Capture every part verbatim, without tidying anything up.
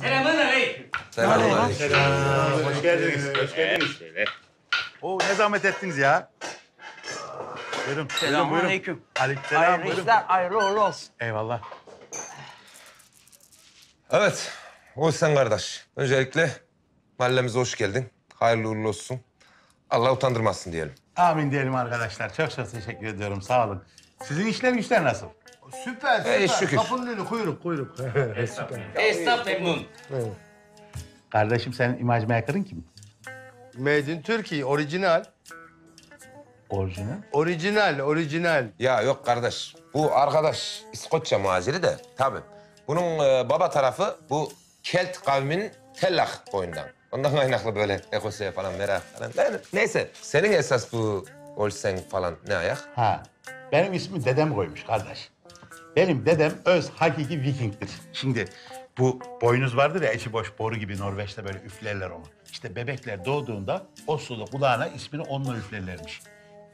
Selamünaleyküm. Selamünaleyküm. Hoş geldiniz. Hoş geldiniz. Oo, ne zahmet ettiniz ya. Buyurun. Selamünaleyküm. Aleykümselam. Hayırlı işler, hayırlı uğurlu olsun. Eyvallah. Evet, Olsen kardeş. Öncelikle mahallemize hoş geldin. Hayırlı uğurlu olsun. Allah utandırmasın diyelim. Amin diyelim arkadaşlar. Çok çok teşekkür ediyorum. Sağ olun. Sizin işler güçler nasıl? Süper, süper. Ee, şükür. Kapının önü kuyruk, kuyruk. Estağfurullah. Estağfurullah. Kardeşim sen imaj maker'ın kim? Made in Turkey, orijinal. Orijinal? Orijinal, orijinal. Ya yok kardeş, bu arkadaş İskoçya muhaciri de tabii. Bunun e, baba tarafı bu Kelt kavminin Tellak boyundan. Ondan kaynaklı böyle Ekosya falan, merak falan. Yani, neyse, senin esas bu Olsen falan ne ayak? Ha. Benim ismi dedem koymuş kardeş. Benim dedem öz hakiki Viking'dir. Şimdi bu boynuz vardır ya, içi boş boru gibi Norveç'te böyle üflerler onu. İşte bebekler doğduğunda Oslo'da kulağına ismini onunla üflerlermiş.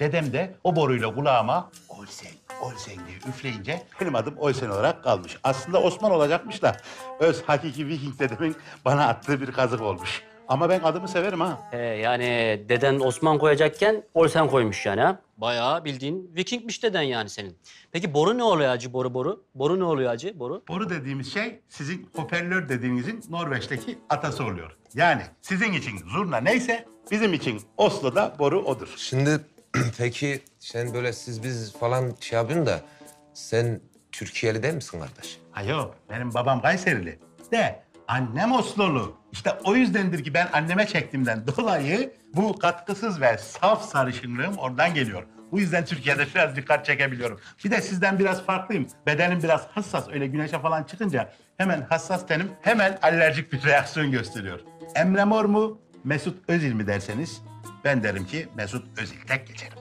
Dedem de o boruyla kulağıma Olsen, Olsen diye üfleyince benim adım Olsen olarak kalmış. Aslında Osman olacakmış da öz hakiki Viking dedemin bana attığı bir kazık olmuş. Ama ben adımı severim ha. He, yani deden Osman koyacakken Olsen koymuş yani ha. Bayağı bildiğin Vikingmiş deden yani senin. Peki boru ne oluyor acı boru boru? Boru ne oluyor acı boru? Boru dediğimiz şey sizin hoparlör dediğinizin Norveç'teki atası oluyor. Yani sizin için zurna neyse bizim için Oslo'da boru odur. Şimdi peki sen böyle siz biz falan şey yapıyorsun da sen Türkiye'li değil misin kardeş? Hayır yok, benim babam Kayserili de annem Osloğlu. İşte o yüzdendir ki ben anneme çektiğimden dolayı bu katkısız ve saf sarışınlığım oradan geliyor. Bu yüzden Türkiye'de biraz dikkat çekebiliyorum. Bir de sizden biraz farklıyım. Bedenim biraz hassas, öyle güneşe falan çıkınca hemen hassas tenim hemen alerjik bir reaksiyon gösteriyor. Emre Mor mu, Mesut Özil mi derseniz ben derim ki Mesut Özil, tek geçerim.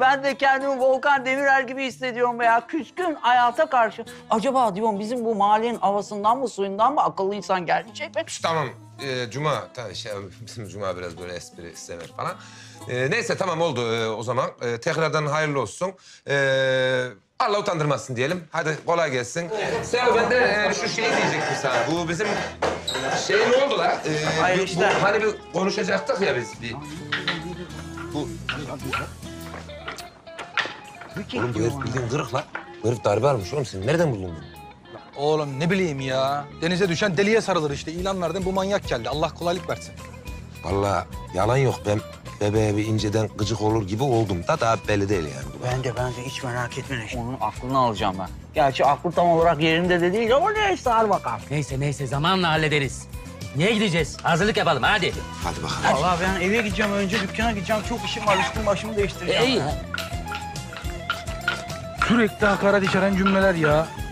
Ben de kendimi Volkan Demirel gibi hissediyorum ya. Küskün hayata karşı. Acaba diyorum bizim bu mahallenin havasından mı suyundan mı akıllı insan gelmeyecek mi? Tamam. Ee, Cuma tabii şey, bizim Cuma biraz böyle espri sever falan. Ee, neyse tamam oldu ee, o zaman. Ee, tekrardan hayırlı olsun. Ee, Allah utandırmasın diyelim. Hadi kolay gelsin. Sen ben de e, şu şeyi diyecektim sana. Bu bizim şey ne oldu la? Ee, bu, işte. bu, hani bir konuşacaktık ya biz bir. Bu. Oğlum bu herif bildiğin kırık lan. Bu herif darbe almış oğlum. Sen nereden buldun bunu? Oğlum ne bileyim ya. Denize düşen deliye sarılır işte. İlan verdim bu manyak geldi. Allah kolaylık versin. Vallahi yalan yok. Ben bebeğe bir inceden gıcık olur gibi oldum da daha belli değil yani. Ben de, ben de hiç merak etme. Onun aklını alacağım ben. Gerçi aklı tam olarak yerinde de değil ama neyse al bakalım. Neyse neyse zamanla hallederiz. Niye gideceğiz? Hazırlık yapalım hadi. Hadi bakalım. Vallahi ben eve gideceğim. Önce dükkana gideceğim. Çok işim var. Üstüm başımı değiştireceğim. E, iyi. Sürekli hakaret içeren cümleler ya.